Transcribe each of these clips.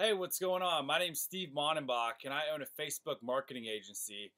Hey, what's going on? My name's Steve Mannenbach, and I own a Facebook marketing agency.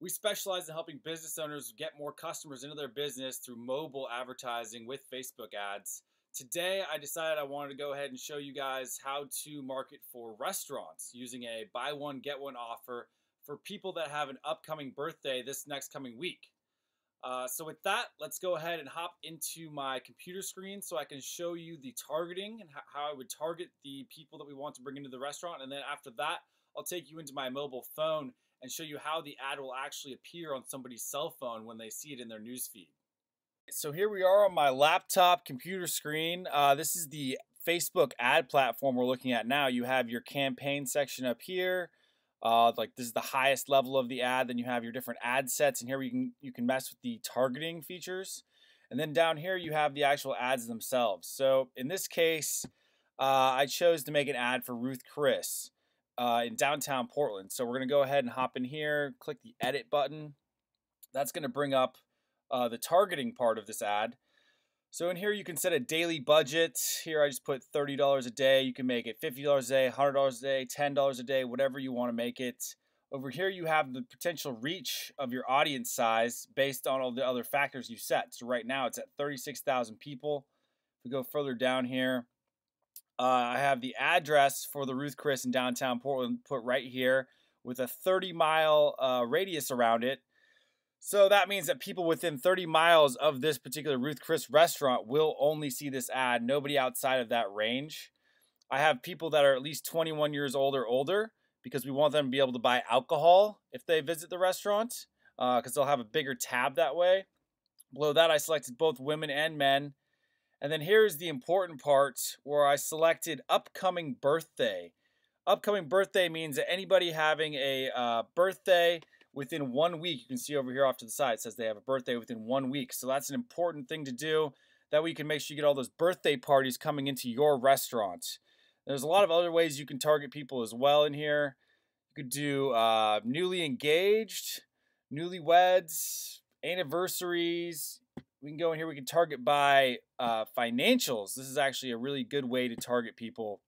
We specialize in helping business owners get more customers into their business through mobile advertising with Facebook ads. Today, I decided I wanted to go ahead and show you guys how to market for restaurants using a buy one, get one offer for people that have an upcoming birthday this next coming week. So with that, let's go ahead and hop into my computer screen so I can show you the targeting and how I would target the people that we want to bring into the restaurant. And then after that, I'll take you into my mobile phone and show you how the ad will actually appear on somebody's cell phone when they see it in their newsfeed. So here we are on my laptop computer screen. This is the Facebook ad platform we're looking at now. You have your campaign section up here. Like this is the highest level of the ad. Then you have your different ad sets, and here you can mess with the targeting features. And then down here you have the actual ads themselves. So in this case, I chose to make an ad for Ruth's Chris in downtown Portland. So we're gonna go ahead and hop in here, click the edit button. That's gonna bring up the targeting part of this ad. So in here you can set a daily budget. Here I just put $30 a day. You can make it $50 a day, $100 a day, $10 a day, whatever you want to make it. Over here you have the potential reach of your audience size based on all the other factors you set. So right now it's at 36,000 people. If we go further down here, I have the address for the Ruth's Chris in downtown Portland put right here with a 30-mile radius around it. So that means that people within 30 miles of this particular Ruth's Chris restaurant will only see this ad, nobody outside of that range. I have people that are at least 21 years old or older because we want them to be able to buy alcohol if they visit the restaurant because they'll have a bigger tab that way. Below that, I selected both women and men. And then here's the important part where I selected upcoming birthday. Upcoming birthday means that anybody having a birthday within 1 week, you can see over here off to the side, it says they have a birthday within 1 week. So that's an important thing to do. That way you can make sure you get all those birthday parties coming into your restaurant. There's a lot of other ways you can target people as well in here. You could do newly engaged, newlyweds, anniversaries. We can go in here, we can target by financials. This is actually a really good way to target people.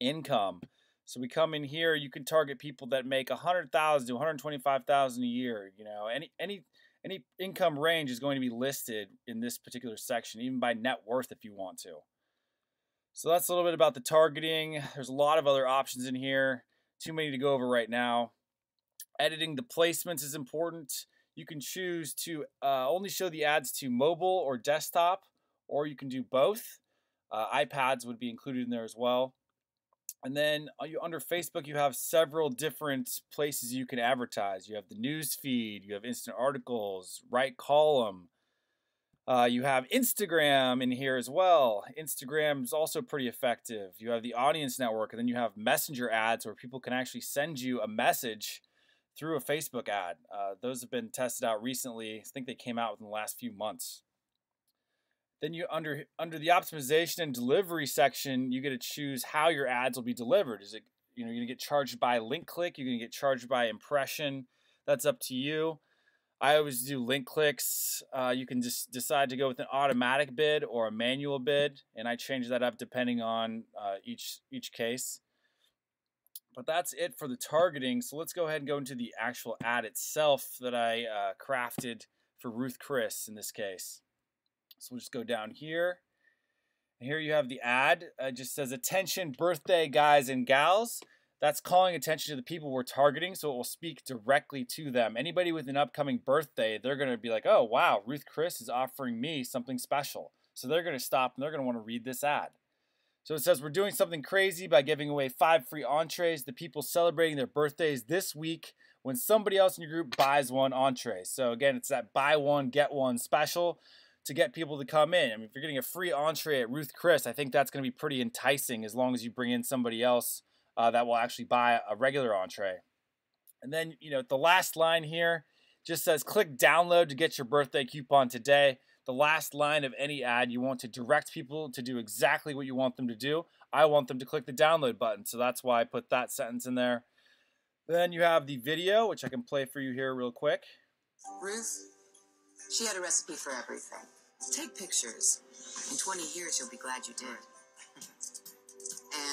Income. So we come in here, you can target people that make $100,000 to $125,000 a year. You know, any income range is going to be listed in this particular section, even by net worth if you want to. So that's a little bit about the targeting. There's a lot of other options in here. Too many to go over right now. Editing the placements is important. You can choose to only show the ads to mobile or desktop, or you can do both. iPads would be included in there as well. And then under Facebook, you have several different places you can advertise. You have the news feed, you have instant articles, right column. You have Instagram in here as well. Instagram is also pretty effective. You have the audience network, and then you have messenger ads where people can actually send you a message through a Facebook ad. Those have been tested out recently. I think they came out within the last few months. Then you under the optimization and delivery section, you get to choose how your ads will be delivered. Is it, you know, you're gonna get charged by link click, you're gonna get charged by impression. That's up to you. I always do link clicks. You can just decide to go with an automatic bid or a manual bid, and I change that up depending on each case. But that's it for the targeting. So let's go ahead and go into the actual ad itself that I crafted for Ruth's Chris in this case. So we'll just go down here. And here you have the ad. It just says, attention birthday guys and gals. That's calling attention to the people we're targeting, so it will speak directly to them. Anybody with an upcoming birthday, they're going to be like, oh, wow, Ruth's Chris is offering me something special. So they're going to stop and they're going to want to read this ad. So it says, we're doing something crazy by giving away 5 free entrees to people celebrating their birthdays this week when somebody else in your group buys one entree. So again, it's that buy one, get one special to get people to come in. I mean, if you're getting a free entree at Ruth's Chris, I think that's going to be pretty enticing as long as you bring in somebody else that will actually buy a regular entree. And then, you know, the last line here just says, click download to get your birthday coupon today. The last line of any ad, you want to direct people to do exactly what you want them to do. I want them to click the download button, so that's why I put that sentence in there. Then you have the video, which I can play for you here real quick. Ruth, she had a recipe for everything. Take pictures. In 20 years, you'll be glad you did.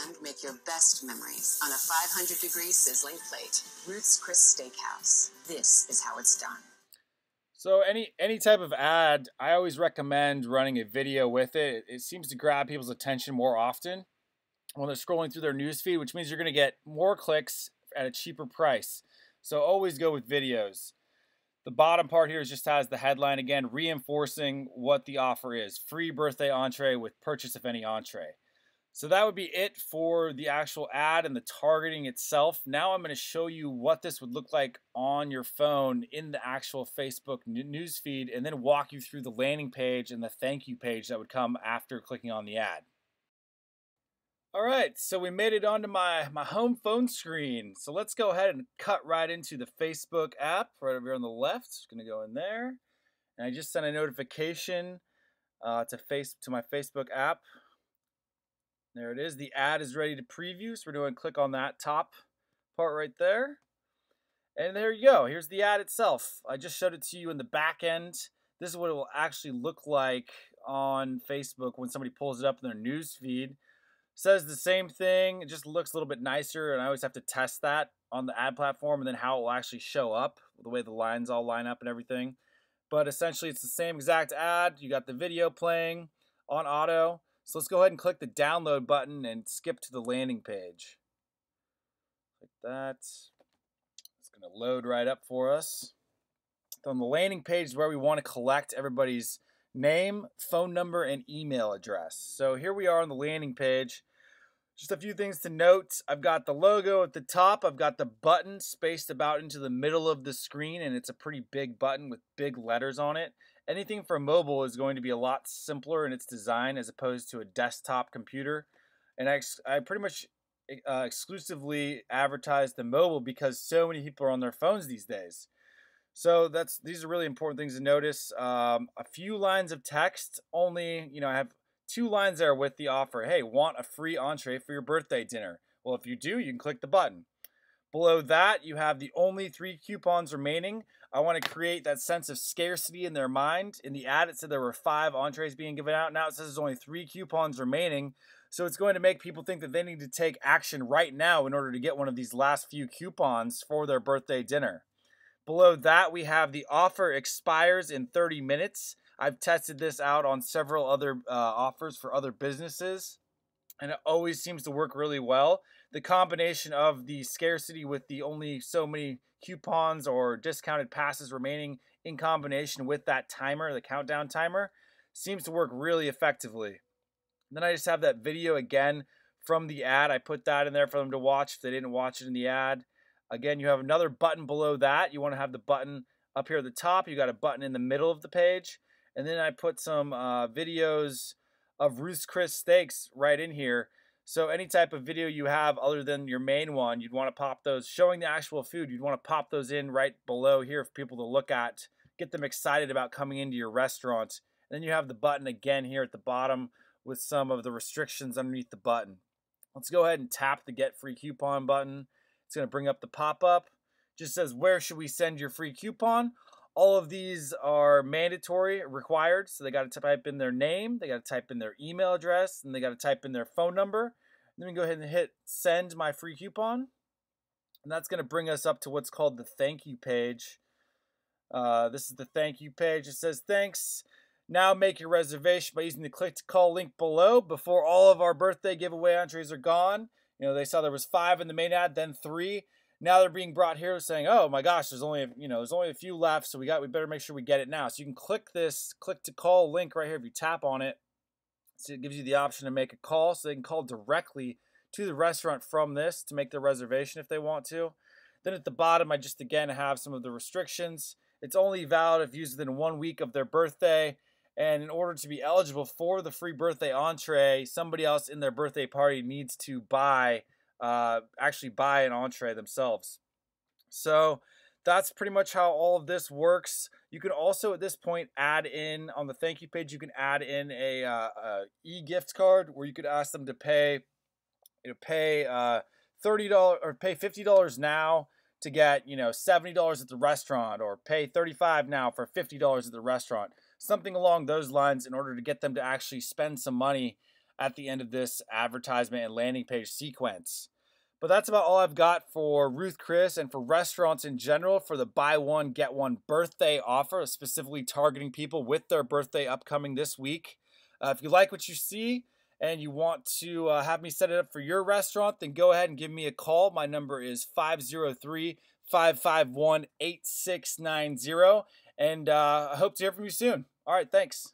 and make your best memories on a 500-degree sizzling plate. Ruth's Chris Steak House. This is how it's done. So any type of ad, I always recommend running a video with it. It seems to grab people's attention more often when they're scrolling through their newsfeed, which means you're going to get more clicks at a cheaper price. So always go with videos. The bottom part here just has the headline again, reinforcing what the offer is. Free birthday entree with purchase of any entree. So that would be it for the actual ad and the targeting itself. Now I'm going to show you what this would look like on your phone in the actual Facebook newsfeed, and then walk you through the landing page and the thank you page that would come after clicking on the ad. All right, so we made it onto my home phone screen. So let's go ahead and cut right into the Facebook app right over here on the left. Just gonna go in there, and I just sent a notification to my Facebook app. There it is. The ad is ready to preview, so we're going to click on that top part right there, and there you go. Here's the ad itself. I just showed it to you in the back end. This is what it will actually look like on Facebook when somebody pulls it up in their news feed. Says the same thing, it just looks a little bit nicer, and I always have to test that on the ad platform and then how it will actually show up, the way the lines all line up and everything. But essentially it's the same exact ad. You got the video playing on auto. So let's go ahead and click the download button and skip to the landing page. Click that. It's gonna load right up for us. So on the landing page is where we want to collect everybody's name, phone number, and email address. So here we are on the landing page. Just a few things to note. I've got the logo at the top. I've got the button spaced about into the middle of the screen, and it's a pretty big button with big letters on it. Anything for mobile is going to be a lot simpler in its design as opposed to a desktop computer. And I pretty much exclusively advertise the mobile because so many people are on their phones these days. So these are really important things to notice. A few lines of text only. You know, I have two lines there with the offer. Hey, want a free entree for your birthday dinner? Well, if you do, you can click the button. Below that, you have the only 3 coupons remaining. I want to create that sense of scarcity in their mind. In the ad, it said there were 5 entrees being given out. Now it says there's only 3 coupons remaining. So it's going to make people think that they need to take action right now in order to get one of these last few coupons for their birthday dinner. Below that, we have the offer expires in 30 minutes. I've tested this out on several other offers for other businesses, and it always seems to work really well. The combination of the scarcity with the only so many coupons or discounted passes remaining in combination with that timer, the countdown timer, seems to work really effectively. And then I just have that video again from the ad. I put that in there for them to watch if they didn't watch it in the ad. Again, you have another button below that. You want to have the button up here at the top. You got a button in the middle of the page. And then I put some videos of Ruth's Chris Steaks right in here. So any type of video you have other than your main one, you'd want to pop those, showing the actual food, you'd want to pop those in right below here for people to look at, get them excited about coming into your restaurant. And then you have the button again here at the bottom with some of the restrictions underneath the button. Let's go ahead and tap the Get Free Coupon button. It's going to bring up the pop-up. Just says, where should we send your free coupon? All of these are mandatory, required, so they got to type in their name, they got to type in their email address, and they got to type in their phone number. Then we go ahead and hit send my free coupon, and that's going to bring us up to what's called the thank you page. This is the thank you page. It says, thanks. Now make your reservation by using the click to call link below before all of our birthday giveaway entrees are gone. You know, they saw there was 5 in the main ad, then 3. Now they're being brought here saying, oh my gosh, there's only a few left, so we better make sure we get it now. So you can click this click to call link right here. If you tap on it, so it gives you the option to make a call, so they can call directly to the restaurant from this to make their reservation if they want to. Then at the bottom, I just again have some of the restrictions. It's only valid if used within 1 week of their birthday, and in order to be eligible for the free birthday entree, somebody else in their birthday party needs to actually buy an entree themselves. So that's pretty much how all of this works. You can also at this point add in on the thank you page, you can add in a e-gift card where you could ask them to pay $30 or pay $50 now to get, you know, $70 at the restaurant, or pay $35 now for $50 at the restaurant, something along those lines in order to get them to actually spend some money at the end of this advertisement and landing page sequence. But that's about all I've got for Ruth's Chris and for restaurants in general for the buy one, get one birthday offer, specifically targeting people with their birthday upcoming this week. If you like what you see and you want to have me set it up for your restaurant, then go ahead and give me a call. My number is 503-551-8690. And I hope to hear from you soon. All right, thanks.